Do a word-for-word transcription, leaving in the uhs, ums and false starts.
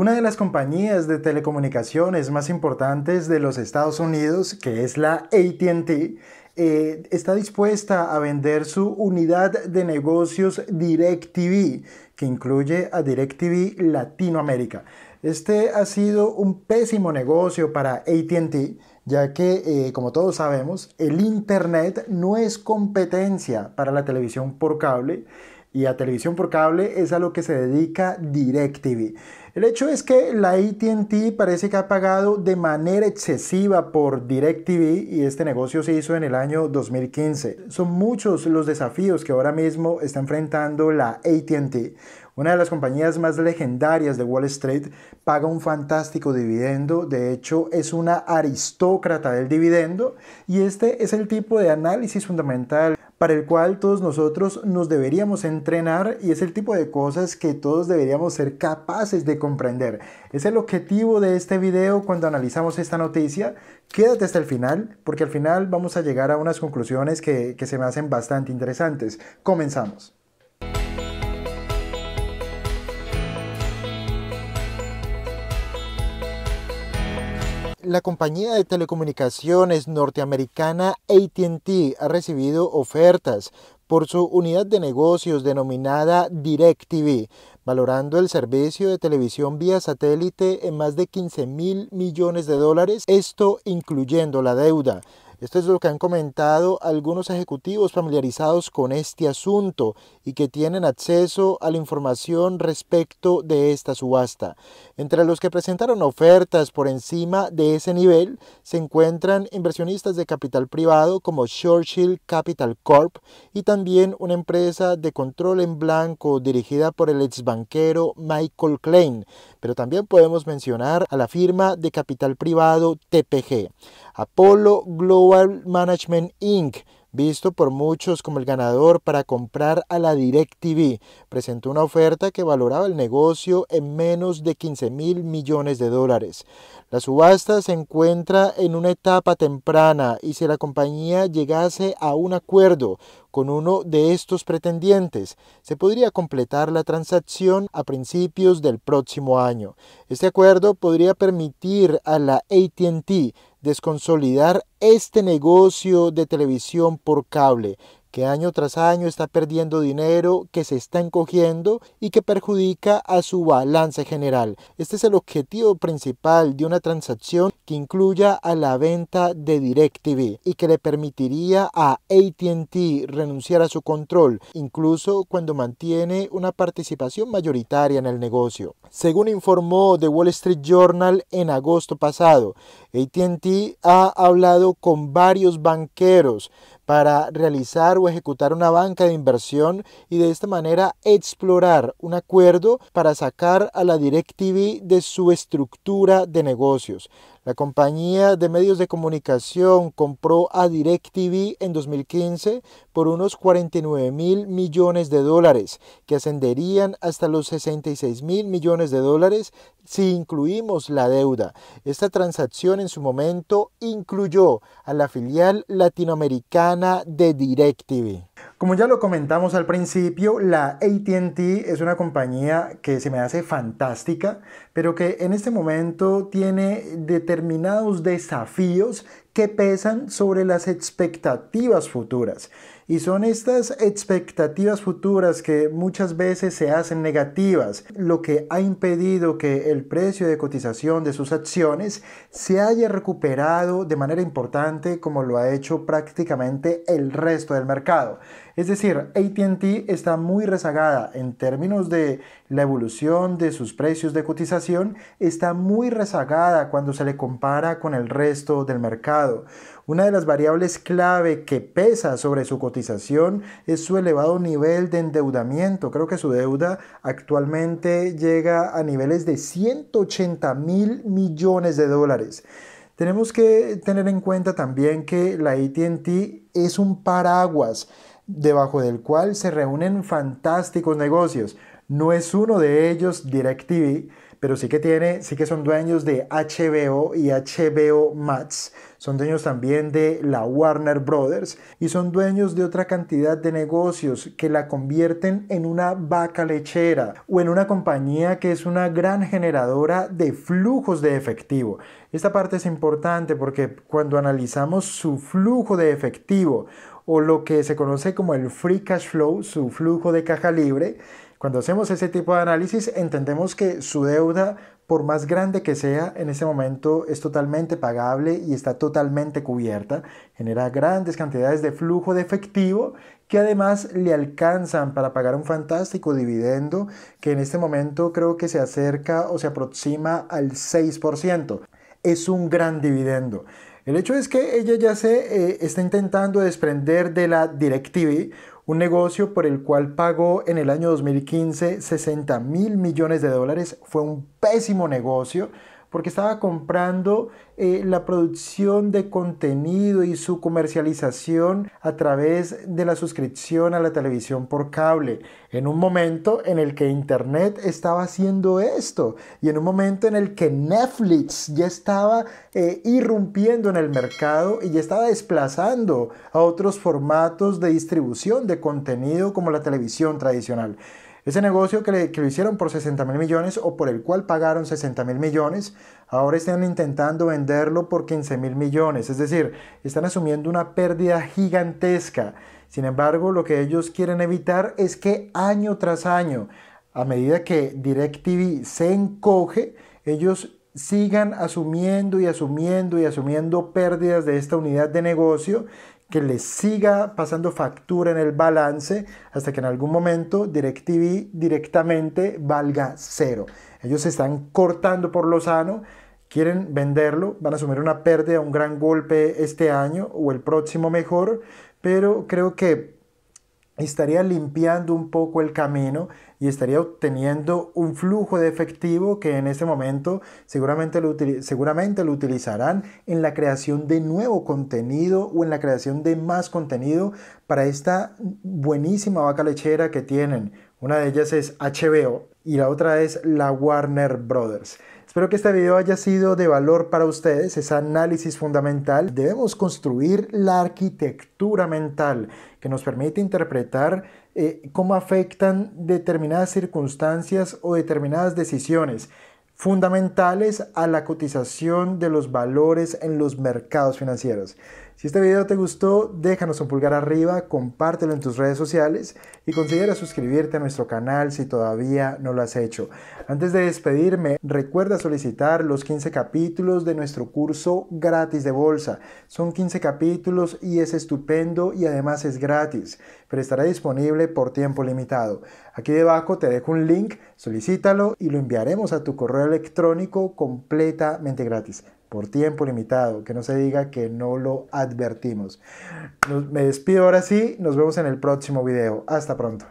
Una de las compañías de telecomunicaciones más importantes de los Estados Unidos, que es la A T and T, eh, está dispuesta a vender su unidad de negocios DirecTV, que incluye a DirecTV Latinoamérica. Este ha sido un pésimo negocio para A T and T, ya que, eh, como todos sabemos, el Internet no es competencia para la televisión por cable, y a televisión por cable es a lo que se dedica DirecTV. El hecho es que la A T and T parece que ha pagado de manera excesiva por DirecTV, y este negocio se hizo en el año dos mil quince. Son muchos los desafíos que ahora mismo está enfrentando la A T and T. Una de las compañías más legendarias de Wall Street paga un fantástico dividendo, de hecho es una aristócrata del dividendo, y este es el tipo de análisis fundamental para el cual todos nosotros nos deberíamos entrenar, y es el tipo de cosas que todos deberíamos ser capaces de comprender. Es el objetivo de este video cuando analizamos esta noticia. Quédate hasta el final, porque al final vamos a llegar a unas conclusiones que, que se me hacen bastante interesantes. Comenzamos. La compañía de telecomunicaciones norteamericana A T and T ha recibido ofertas por su unidad de negocios denominada DirecTV, valorando el servicio de televisión vía satélite en más de quince mil millones de dólares, esto incluyendo la deuda. Esto es lo que han comentado algunos ejecutivos familiarizados con este asunto y que tienen acceso a la información respecto de esta subasta. Entre los que presentaron ofertas por encima de ese nivel se encuentran inversionistas de capital privado como Churchill Capital Corp y también una empresa de control en blanco dirigida por el exbanquero Michael Klein, pero también podemos mencionar a la firma de capital privado T P G. Apollo Global Management incorporated, visto por muchos como el ganador para comprar a la DirecTV, presentó una oferta que valoraba el negocio en menos de quince mil millones de dólares. La subasta se encuentra en una etapa temprana y si la compañía llegase a un acuerdo con uno de estos pretendientes, se podría completar la transacción a principios del próximo año. Este acuerdo podría permitir a la A T and T desconsolidar este negocio de televisión por cable, que año tras año está perdiendo dinero, que se está encogiendo y que perjudica a su balance general. Este es el objetivo principal de una transacción que incluya a la venta de DirecTV y que le permitiría a A T and T renunciar a su control, incluso cuando mantiene una participación mayoritaria en el negocio. Según informó The Wall Street Journal en agosto pasado, A T and T ha hablado con varios banqueros para realizar o ejecutar una banca de inversión y de esta manera explorar un acuerdo para sacar a la DirecTV de su estructura de negocios. La compañía de medios de comunicación compró a DirecTV en dos mil quince por unos cuarenta y nueve mil millones de dólares, que ascenderían hasta los sesenta y seis mil millones de dólares si incluimos la deuda. Esta transacción en su momento incluyó a la filial latinoamericana de DirecTV. Como ya lo comentamos al principio, la A T and T es una compañía que se me hace fantástica, pero que en este momento tiene determinados desafíos que pesan sobre las expectativas futuras. Y son estas expectativas futuras que muchas veces se hacen negativas, lo que ha impedido que el precio de cotización de sus acciones se haya recuperado de manera importante como lo ha hecho prácticamente el resto del mercado. Es decir, A T and T está muy rezagada en términos de la evolución de sus precios de cotización, está muy rezagada cuando se le compara con el resto del mercado. Una de las variables clave que pesa sobre su cotización es su elevado nivel de endeudamiento. Creo que su deuda actualmente llega a niveles de ciento ochenta mil millones de dólares. Tenemos que tener en cuenta también que la A T and T es un paraguas debajo del cual se reúnen fantásticos negocios. No es uno de ellos DirecTV, pero sí que tiene, sí que son dueños de H B O y H B O Max, son dueños también de la Warner Brothers y son dueños de otra cantidad de negocios que la convierten en una vaca lechera o en una compañía que es una gran generadora de flujos de efectivo. Esta parte es importante porque cuando analizamos su flujo de efectivo o lo que se conoce como el free cash flow, su flujo de caja libre, cuando hacemos ese tipo de análisis entendemos que su deuda, por más grande que sea, en este momento es totalmente pagable y está totalmente cubierta. Genera grandes cantidades de flujo de efectivo que además le alcanzan para pagar un fantástico dividendo que en este momento creo que se acerca o se aproxima al seis por ciento. Es un gran dividendo. El hecho es que ella ya se eh, está intentando desprender de la DirecTV, un negocio por el cual pagó en el año dos mil quince sesenta mil millones de dólares. Fue un pésimo negocio porque estaba comprando eh, la producción de contenido y su comercialización a través de la suscripción a la televisión por cable, en un momento en el que Internet estaba haciendo esto y en un momento en el que Netflix ya estaba eh, irrumpiendo en el mercado y ya estaba desplazando a otros formatos de distribución de contenido como la televisión tradicional. Ese negocio que, le, que lo hicieron por sesenta mil millones o por el cual pagaron sesenta mil millones, ahora están intentando venderlo por quince mil millones. Es decir, están asumiendo una pérdida gigantesca. Sin embargo, lo que ellos quieren evitar es que año tras año, a medida que DirecTV se encoge, ellos sigan asumiendo y asumiendo y asumiendo pérdidas de esta unidad de negocio, que les siga pasando factura en el balance hasta que en algún momento DirecTV directamente valga cero. Ellos se están cortando por lo sano, quieren venderlo, van a asumir una pérdida, un gran golpe este año o el próximo mejor, pero creo que estaría limpiando un poco el camino y estaría obteniendo un flujo de efectivo que en este momento seguramente lo, seguramente lo utilizarán en la creación de nuevo contenido o en la creación de más contenido para esta buenísima vaca lechera que tienen. Una de ellas es H B O y la otra es la Warner Brothers. Espero que este video haya sido de valor para ustedes, ese análisis fundamental. Debemos construir la arquitectura mental que nos permite interpretar eh, cómo afectan determinadas circunstancias o determinadas decisiones fundamentales a la cotización de los valores en los mercados financieros. Si este video te gustó, déjanos un pulgar arriba, compártelo en tus redes sociales y considera suscribirte a nuestro canal si todavía no lo has hecho. Antes de despedirme, recuerda solicitar los quince capítulos de nuestro curso gratis de bolsa. Son quince capítulos y es estupendo y además es gratis, pero estará disponible por tiempo limitado. Aquí debajo te dejo un link, solicítalo y lo enviaremos a tu correo electrónico completamente gratis, por tiempo limitado, que no se diga que no lo advertimos. Me despido ahora sí, nos vemos en el próximo video. Hasta pronto.